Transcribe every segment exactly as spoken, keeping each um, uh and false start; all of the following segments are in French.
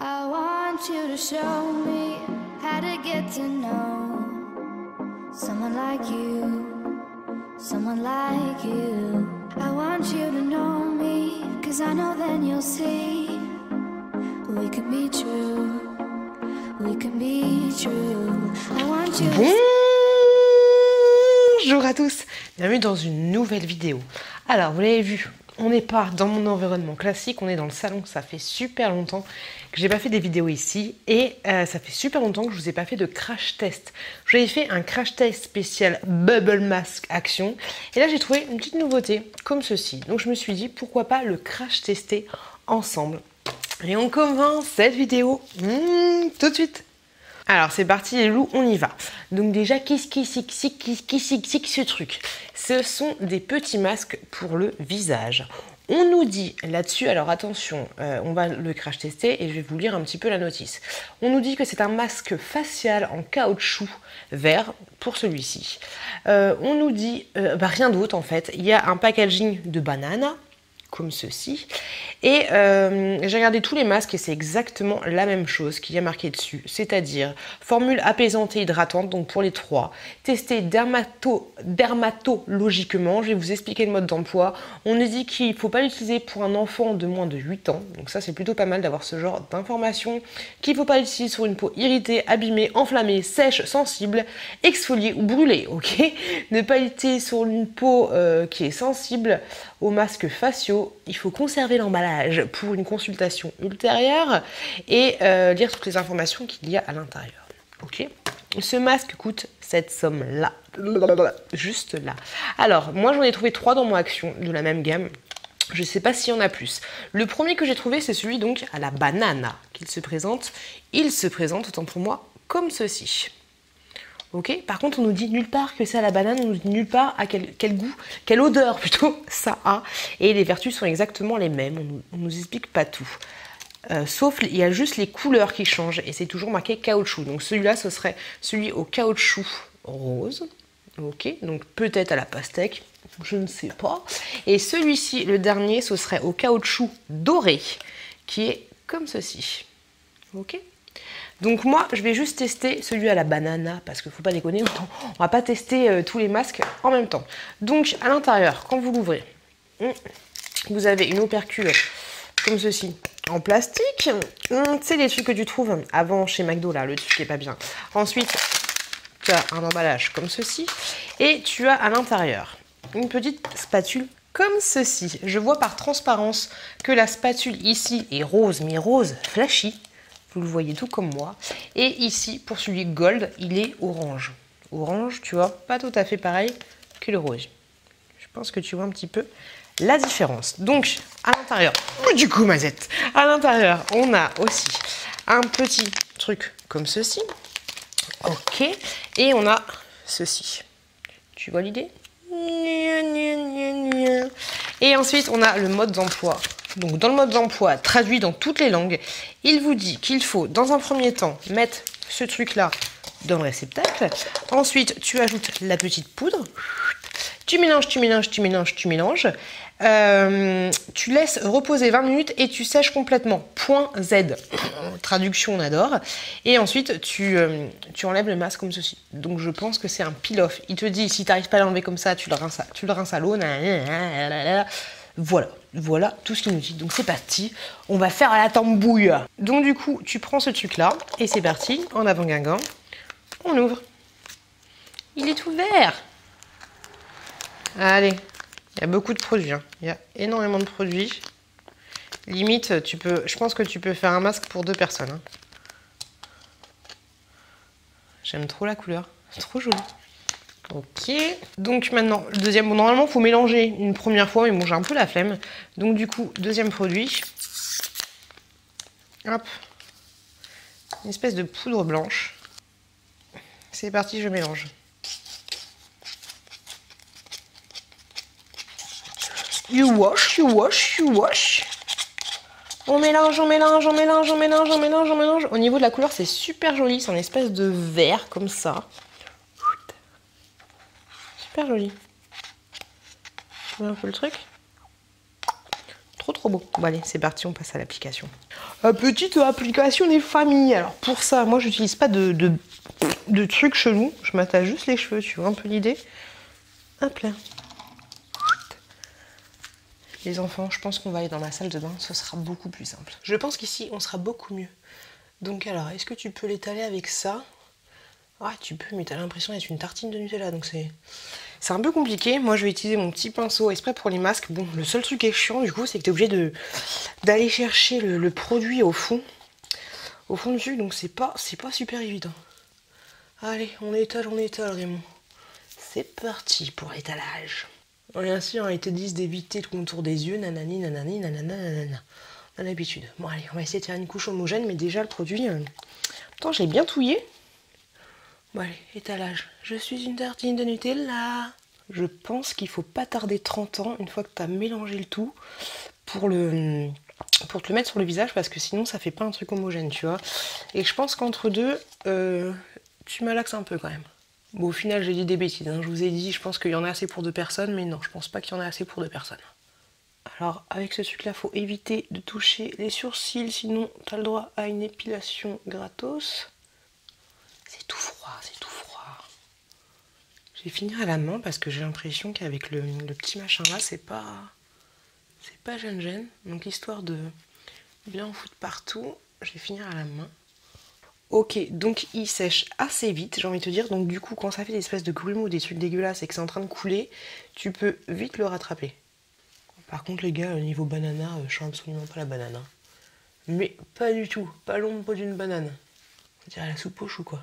I want you to show me how to get to know someone like you, someone like you. I want you to know me, cause I know then you'll see we could be true, we could be true. I want you to... Bonjour à tous, bienvenue dans une nouvelle vidéo. Alors vous l'avez vu, on n'est pas dans mon environnement classique, on est dans le salon. Ça fait super longtemps que j'ai pas fait des vidéos ici et euh, ça fait super longtemps que je vous ai pas fait de crash test. J'avais fait un crash test spécial Bubble Mask Action et là j'ai trouvé une petite nouveauté comme ceci. Donc je me suis dit pourquoi pas le crash tester ensemble. Et on commence cette vidéo mmh, tout de suite. Alors c'est parti les loups, on y va. Donc déjà, qu'est-ce qui c'est que ce truc? Ce sont des petits masques pour le visage. On nous dit là-dessus, alors attention, euh, on va le crash tester et je vais vous lire un petit peu la notice. On nous dit que c'est un masque facial en caoutchouc vert pour celui-ci. Euh, on nous dit euh, bah, rien d'autre en fait. Il y a un packaging de banane, comme ceci, et euh, j'ai regardé tous les masques et c'est exactement la même chose qu'il y a marqué dessus, c'est-à-dire formule apaisante et hydratante, donc pour les trois, testé dermato, dermatologiquement, je vais vous expliquer le mode d'emploi. On nous dit qu'il ne faut pas l'utiliser pour un enfant de moins de huit ans, donc ça c'est plutôt pas mal d'avoir ce genre d'informations, qu'il ne faut pas l'utiliser sur une peau irritée, abîmée, enflammée, sèche, sensible, exfoliée ou brûlée, ok. Ne pas l'utiliser sur une peau euh, qui est sensible aux masques faciaux. Il faut conserver l'emballage pour une consultation ultérieure et euh, lire toutes les informations qu'il y a à l'intérieur. Ok. Ce masque coûte cette somme-là. Juste là. Alors, moi, j'en ai trouvé trois dans mon action de la même gamme. Je ne sais pas s'il y en a plus. Le premier que j'ai trouvé, c'est celui donc à la banane qu'il se présente. Il se présente, autant pour moi, comme ceci. Okay. Par contre, on nous dit nulle part que c'est à la banane, on nous dit nulle part à quel, quel goût, quelle odeur plutôt ça a. Et les vertus sont exactement les mêmes, on nous, on nous explique pas tout. Euh, sauf, il y a juste les couleurs qui changent et c'est toujours marqué caoutchouc. Donc celui-là, ce serait celui au caoutchouc rose. Ok, donc peut-être à la pastèque, je ne sais pas. Et celui-ci, le dernier, ce serait au caoutchouc doré, qui est comme ceci. Ok. Donc moi, je vais juste tester celui à la banane, parce qu'il ne faut pas déconner, on va pas tester euh, tous les masques en même temps. Donc à l'intérieur, quand vous l'ouvrez, vous avez une opercule comme ceci, en plastique. C'est les trucs que tu trouves avant chez McDo, là, le truc n'est pas bien. Ensuite, tu as un emballage comme ceci, et tu as à l'intérieur une petite spatule comme ceci. Je vois par transparence que la spatule ici est rose, mais rose flashy. Vous le voyez tout comme moi. Et ici, pour celui gold, il est orange. Orange, tu vois, pas tout à fait pareil que le rose. Je pense que tu vois un petit peu la différence. Donc, à l'intérieur, du coup, mazette, à l'intérieur, on a aussi un petit truc comme ceci. Ok. Et on a ceci. Tu vois l'idée? Et ensuite, on a le mode d'emploi. Donc dans le mode d'emploi, traduit dans toutes les langues, il vous dit qu'il faut dans un premier temps mettre ce truc-là dans le réceptacle. Ensuite, tu ajoutes la petite poudre. Tu mélanges, tu mélanges, tu mélanges, tu mélanges. Euh, tu laisses reposer vingt minutes et tu sèches complètement. Point Z. Traduction, on adore. Et ensuite, tu, euh, tu enlèves le masque comme ceci. Donc, je pense que c'est un peel-off. Il te dit, si tu n'arrives pas à l'enlever comme ça, tu le rinces à, tu le rinces à l'eau. Voilà, voilà tout ce qu'il nous dit. Donc c'est parti, on va faire à la tambouille. Donc du coup, tu prends ce truc-là et c'est parti, en avant Guingamp. On ouvre. Il est ouvert. Allez, il y a beaucoup de produits. Hein. Il y a énormément de produits. Limite, tu peux, je pense que tu peux faire un masque pour deux personnes. Hein. J'aime trop la couleur, c'est trop joli. Ok, donc maintenant, le deuxième, bon normalement il faut mélanger une première fois, mais bon j'ai un peu la flemme. Donc du coup, deuxième produit, hop, une espèce de poudre blanche. C'est parti, je mélange. You wash, you wash, you wash. On mélange, on mélange, on mélange, on mélange, on mélange, on mélange. Au niveau de la couleur, c'est super joli, c'est un espèce de vert comme ça. Joli. Tu vois un peu le truc? trop trop beau. Bon allez, c'est parti, on passe à l'application. Euh, petite application des familles. Alors pour ça, moi j'utilise pas de, de, de trucs chelous. Je m'attache juste les cheveux, tu vois un peu l'idée. Hop là. Les enfants, je pense qu'on va aller dans la salle de bain, ce sera beaucoup plus simple. Je pense qu'ici, on sera beaucoup mieux. Donc alors, est-ce que tu peux l'étaler avec ça? Ah, tu peux, mais t'as l'impression d'être une tartine de Nutella, donc c'est... C'est un peu compliqué. Moi, je vais utiliser mon petit pinceau exprès pour les masques. Bon, le seul truc qui est chiant, du coup, c'est que t'es obligé de d'aller chercher le, le produit au fond, au fond dessus, donc c'est pas, c'est pas super évident. Allez, on étale, on étale, Raymond. C'est parti pour l'étalage. Bien sûr, ils te disent d'éviter le contour des yeux, nanani, nanani, nanana, nanana. On a l'habitude. Bon, allez, on va essayer de faire une couche homogène, mais déjà, le produit... Euh... Attends, je l'ai bien touillé. Bon, allez, étalage. Je suis une tartine de Nutella. Je pense qu'il faut pas tarder trente ans, une fois que tu as mélangé le tout, pour, le, pour te le mettre sur le visage, parce que sinon, ça fait pas un truc homogène, tu vois. Et je pense qu'entre deux, euh, tu malaxes un peu, quand même. Bon, au final, j'ai dit des bêtises, hein. Je vous ai dit, je pense qu'il y en a assez pour deux personnes, mais non, je pense pas qu'il y en a assez pour deux personnes. Alors, avec ce truc-là, faut éviter de toucher les sourcils, sinon t'as le droit à une épilation gratos. C'est tout froid, c'est tout froid. J'ai fini à la main parce que j'ai l'impression qu'avec le, le petit machin-là, c'est pas... C'est pas gêne-gêne. Donc, histoire de bien en foutre partout, je vais finir à la main. Ok, donc il sèche assez vite, j'ai envie de te dire, donc du coup quand ça fait des espèces de grumeaux, des trucs dégueulasses et que c'est en train de couler, tu peux vite le rattraper. Par contre les gars, au niveau banana, je sens absolument pas la banane. Hein. Mais pas du tout, pas l'ombre d'une banane. On dirait la soupe au chou quoi.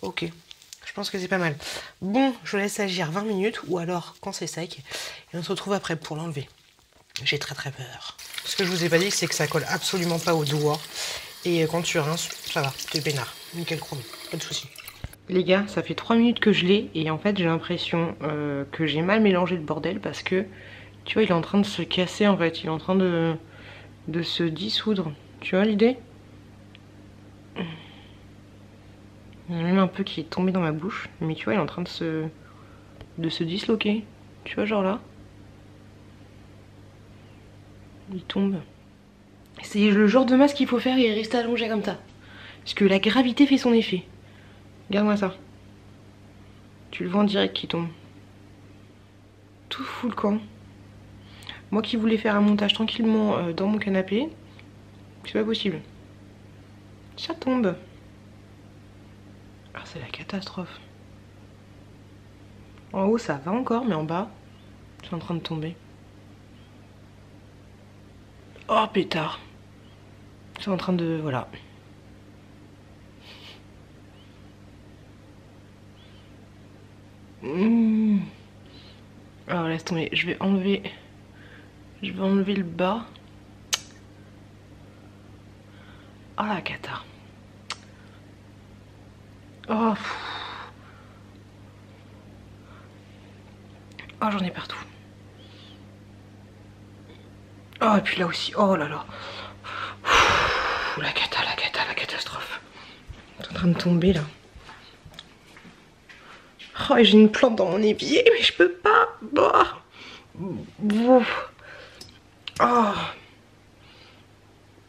Ok, je pense que c'est pas mal. Bon, je laisse agir vingt minutes ou alors quand c'est sec, et on se retrouve après pour l'enlever. J'ai très très peur. Ce que je vous ai pas dit, c'est que ça colle absolument pas au doigt. Et quand tu rinces, ça va, t'es peinard, nickel chrome, pas de soucis. Les gars, ça fait trois minutes que je l'ai et en fait j'ai l'impression euh, que j'ai mal mélangé le bordel parce que tu vois il est en train de se casser en fait, il est en train de, de se dissoudre, tu vois l'idée? Il y en a même un peu qui est tombé dans ma bouche, mais tu vois il est en train de se, de se disloquer, tu vois genre là, il tombe. C'est le genre de masque qu'il faut faire et rester allongé comme ça. Parce que la gravité fait son effet. Regarde-moi ça. Tu le vois en direct qui tombe. Tout fout le camp. Moi qui voulais faire un montage tranquillement dans mon canapé, c'est pas possible. Ça tombe. Ah, c'est la catastrophe. En haut ça va encore, mais en bas, c'est en train de tomber. Oh pétard. C'est en train de... Voilà. Mmh. Alors laisse tomber. Je vais enlever... Je vais enlever le bas. Oh la cata. Oh. Oh j'en ai partout. Oh, et puis là aussi, oh là là. Ouh, la cata, la cata, la catastrophe. C'est en train de tomber là. Oh, et j'ai une plante dans mon évier, mais je peux pas. Oh. Oh.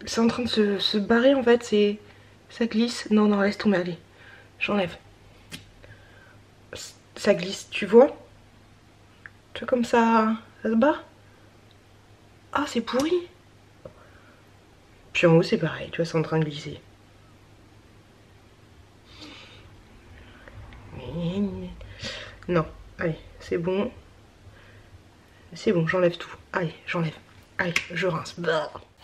C'est en train de se, se barrer en fait, c'est ça glisse. Non, non, laisse tomber, allez. J'enlève. Ça glisse, tu vois? Tu vois comme ça, ça se barre? Ah, c'est pourri. Puis en haut, c'est pareil. Tu vois, c'est en train de glisser. Non. Allez, c'est bon. C'est bon, j'enlève tout. Allez, j'enlève. Allez, je rince. Bon,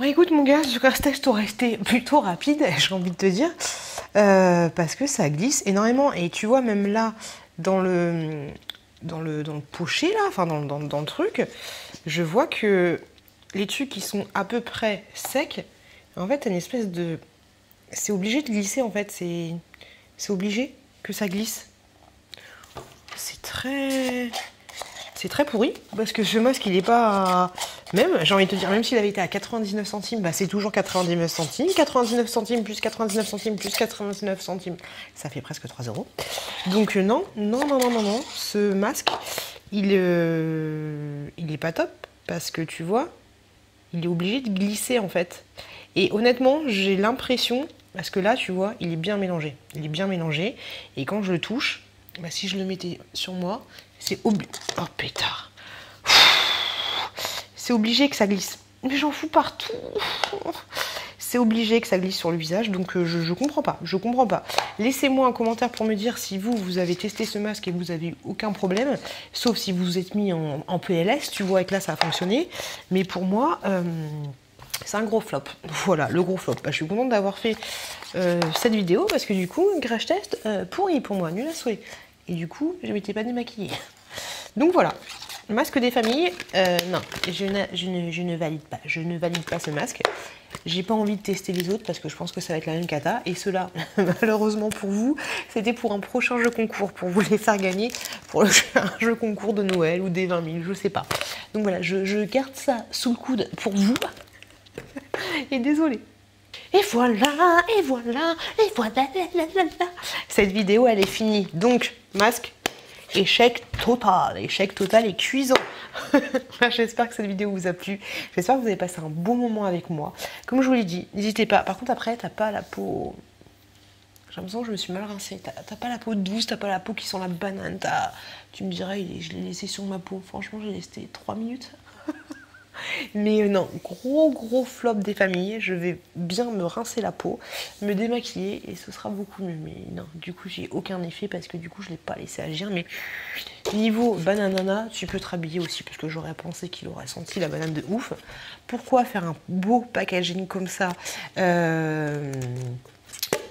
écoute, mon gars, ce crash test aurait été plutôt rapide, j'ai envie de te dire. Euh, parce que ça glisse énormément. Et tu vois, même là, dans le... Dans le, dans le pochet là, enfin dans, dans, dans le truc, je vois que les trucs qui sont à peu près secs, en fait, t'as une espèce de... C'est obligé de glisser en fait, c'est c'est obligé que ça glisse. C'est très... C'est très pourri, parce que ce masque, il est pas... Même, j'ai envie de te dire, même s'il avait été à quatre-vingt-dix-neuf centimes, bah c'est toujours quatre-vingt-dix-neuf centimes. quatre-vingt-dix-neuf centimes plus quatre-vingt-dix-neuf centimes plus quatre-vingt-dix-neuf centimes. Ça fait presque trois euros. Donc non, non, non, non, non, non. Ce masque, il, euh, il est pas top. Parce que tu vois, il est obligé de glisser en fait. Et honnêtement, j'ai l'impression, parce que là, tu vois, il est bien mélangé. Il est bien mélangé. Et quand je le touche, bah, si je le mettais sur moi, c'est obligé. Oh pétard. C'est obligé que ça glisse. Mais j'en fous partout. C'est obligé que ça glisse sur le visage, donc euh, je, je comprends pas, je comprends pas. Laissez-moi un commentaire pour me dire si vous, vous avez testé ce masque et vous avez eu aucun problème, sauf si vous vous êtes mis en, en P L S, tu vois, et que là, ça a fonctionné. Mais pour moi, euh, c'est un gros flop. Voilà, le gros flop. Bah, je suis contente d'avoir fait euh, cette vidéo, parce que du coup, crash test, euh, pourri pour moi, nul à souhait. Et du coup, je m'étais pas démaquillée. Donc voilà. Masque des familles, euh, non, je ne, je, ne, je ne valide pas, je ne valide pas ce masque. J'ai pas envie de tester les autres parce que je pense que ça va être la même cata. Et cela, malheureusement pour vous, c'était pour un prochain jeu concours, pour vous les faire gagner pour le, un jeu concours de Noël ou des vingt mille, je sais pas. Donc voilà, je, je garde ça sous le coude pour vous. Et désolée. Et voilà, et voilà, et voilà, la, la, la. Cette vidéo, elle est finie. Donc, masque. Échec total, échec total et cuisant. J'espère que cette vidéo vous a plu. J'espère que vous avez passé un bon moment avec moi. Comme je vous l'ai dit, n'hésitez pas. Par contre, après, t'as pas la peau... J'ai l'impression que je me suis mal rincée. T'as pas la peau douce, t'as pas la peau qui sent la banane. Tu me dirais, je l'ai laissé sur ma peau. Franchement, j'ai laissé trois minutes. Mais euh, non, gros gros flop des familles. Je vais bien me rincer la peau, me démaquiller et ce sera beaucoup mieux. Mais non, du coup j'ai aucun effet parce que du coup je l'ai pas laissé agir. Mais niveau bananana, tu peux te rhabiller aussi parce que j'aurais pensé qu'il aurait senti la banane de ouf. Pourquoi faire un beau packaging comme ça euh...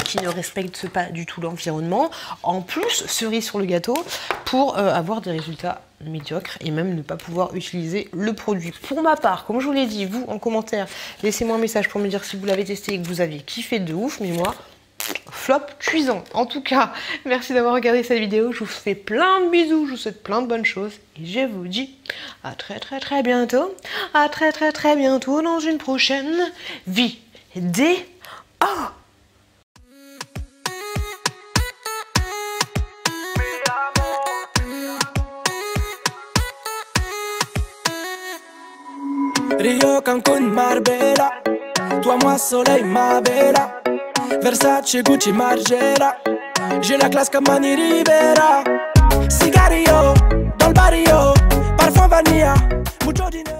qui ne respecte pas du tout l'environnement, en plus cerise sur le gâteau, pour euh, avoir des résultats médiocres et même ne pas pouvoir utiliser le produit. Pour ma part, comme je vous l'ai dit, vous en commentaire, laissez-moi un message pour me dire si vous l'avez testé et que vous aviez kiffé de ouf, mais moi, flop cuisant. En tout cas, merci d'avoir regardé cette vidéo, je vous fais plein de bisous, je vous souhaite plein de bonnes choses et je vous dis à très très très bientôt, à très très très bientôt dans une prochaine vidéo. Oh Rio, Cancun, Marbella, toi, moi, soleil, ma bella, Versace, Gucci, Margiela, j'ai la classe comme Manny Rivera, cigarillo, dans le barrio, parfum vanilla, mucho dinero.